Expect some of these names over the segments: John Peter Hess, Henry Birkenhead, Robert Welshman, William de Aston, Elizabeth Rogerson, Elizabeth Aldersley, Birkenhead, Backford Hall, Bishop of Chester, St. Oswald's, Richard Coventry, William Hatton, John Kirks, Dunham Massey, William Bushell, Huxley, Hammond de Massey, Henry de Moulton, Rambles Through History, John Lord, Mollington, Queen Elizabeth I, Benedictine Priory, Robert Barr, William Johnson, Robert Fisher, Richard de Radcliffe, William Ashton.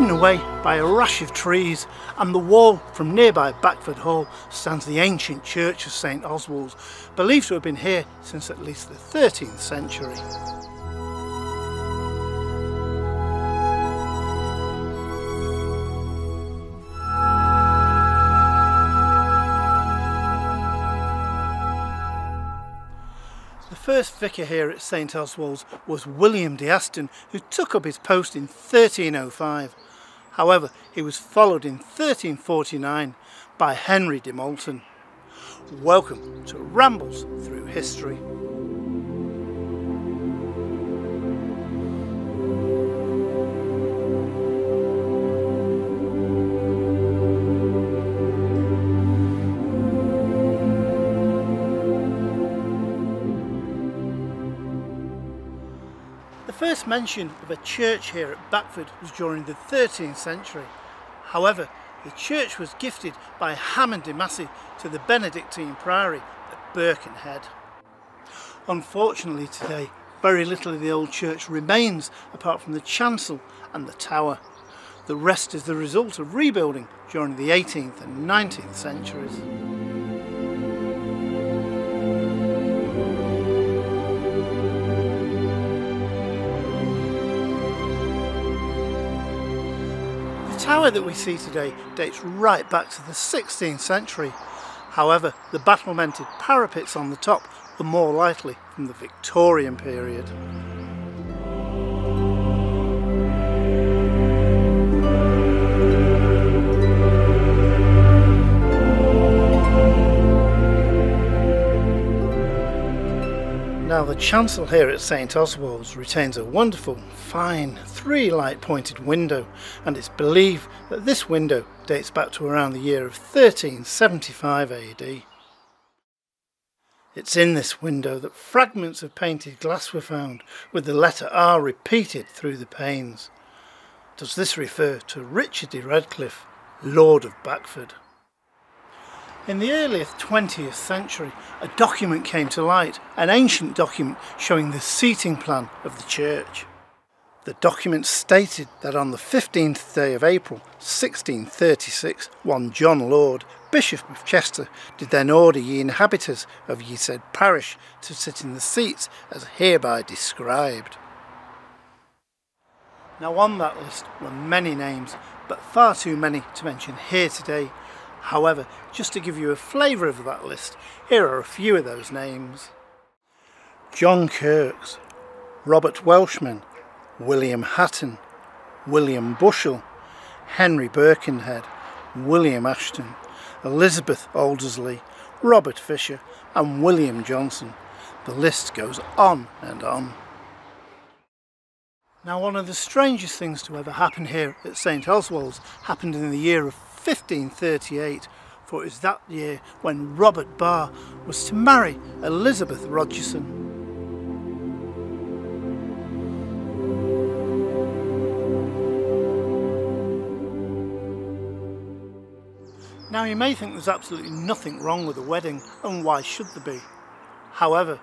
hidden away by a rash of trees, and the wall from nearby Backford Hall stands the ancient church of St. Oswald's, believed to have been here since at least the 13th century. The first vicar here at St Oswald's was William de Aston, who took up his post in 1305. However, he was followed in 1349 by Henry de Moulton. Welcome to Rambles Through History. The first mention of a church here at Backford was during the 13th century. However, the church was gifted by Hammond de Massey to the Benedictine Priory at Birkenhead. Unfortunately today, very little of the old church remains apart from the chancel and the tower. The rest is the result of rebuilding during the 18th and 19th centuries. The tower that we see today dates right back to the 16th century. However, the battlemented parapets on the top were more likely from the Victorian period. Now, the chancel here at St Oswald's retains a wonderful, fine, three light-pointed window, and it's believed that this window dates back to around the year of 1375 AD. It's in this window that fragments of painted glass were found, with the letter R repeated through the panes. Does this refer to Richard de Radcliffe, Lord of Backford? In the early 20th century, a document came to light, an ancient document showing the seating plan of the church. The document stated that on the 15th day of April 1636, one John Lord, Bishop of Chester, did then order ye inhabitants of ye said parish to sit in the seats as hereby described. Now, on that list were many names, but far too many to mention here today. However, just to give you a flavour of that list, here are a few of those names. John Kirks, Robert Welshman, William Hatton, William Bushell, Henry Birkenhead, William Ashton, Elizabeth Aldersley, Robert Fisher and William Johnson. The list goes on and on. Now, one of the strangest things to ever happen here at St Oswald's happened in the year of 1538, for it was that year when Robert Barr was to marry Elizabeth Rogerson. Now, you may think there's absolutely nothing wrong with a wedding, and why should there be? However,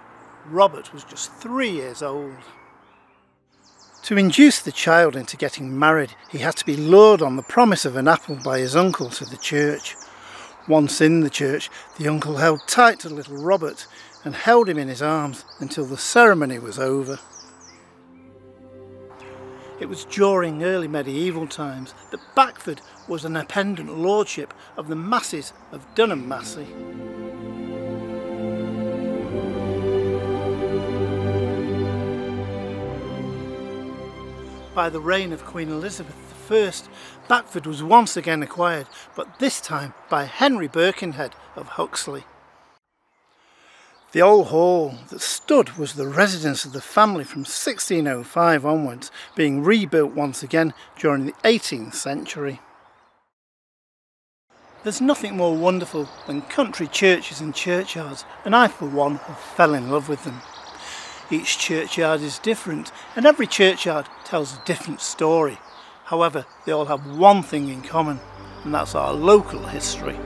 Robert was just 3 years old. To induce the child into getting married, he had to be lured on the promise of an apple by his uncle to the church. Once in the church, the uncle held tight to little Robert and held him in his arms until the ceremony was over. It was during early medieval times that Backford was an appendant lordship of the Masseys of Dunham Massey. By the reign of Queen Elizabeth I, Backford was once again acquired, but this time by Henry Birkenhead of Huxley. The old hall that stood was the residence of the family from 1605 onwards, being rebuilt once again during the 18th century. There's nothing more wonderful than country churches and churchyards, and I for one have fell in love with them. Each churchyard is different, and every churchyard tells a different story. However, they all have one thing in common, and that's our local history.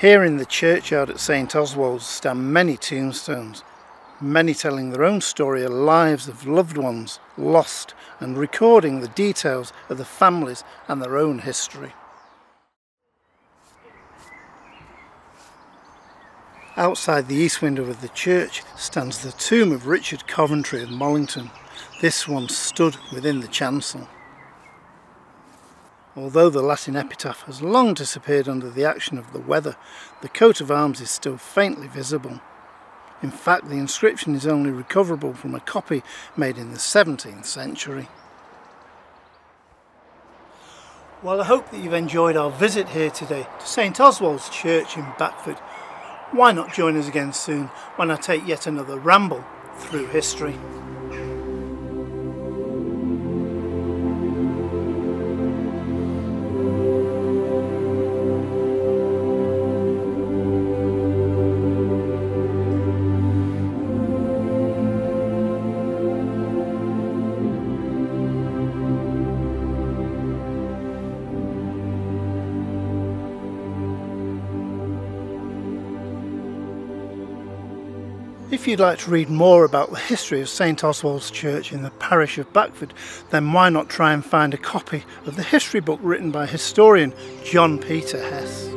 Here in the churchyard at St. Oswald's stand many tombstones, many telling their own story of lives of loved ones lost and recording the details of the families and their own history. Outside the east window of the church stands the tomb of Richard Coventry of Mollington. This one stood within the chancel. Although the Latin epitaph has long disappeared under the action of the weather, the coat of arms is still faintly visible. In fact, the inscription is only recoverable from a copy made in the 17th century. Well, I hope that you've enjoyed our visit here today to St. Oswald's Church in Backford. Why not join us again soon when I take yet another ramble through history? If you'd like to read more about the history of St. Oswald's Church in the parish of Backford, then why not try and find a copy of the history book written by historian John Peter Hess.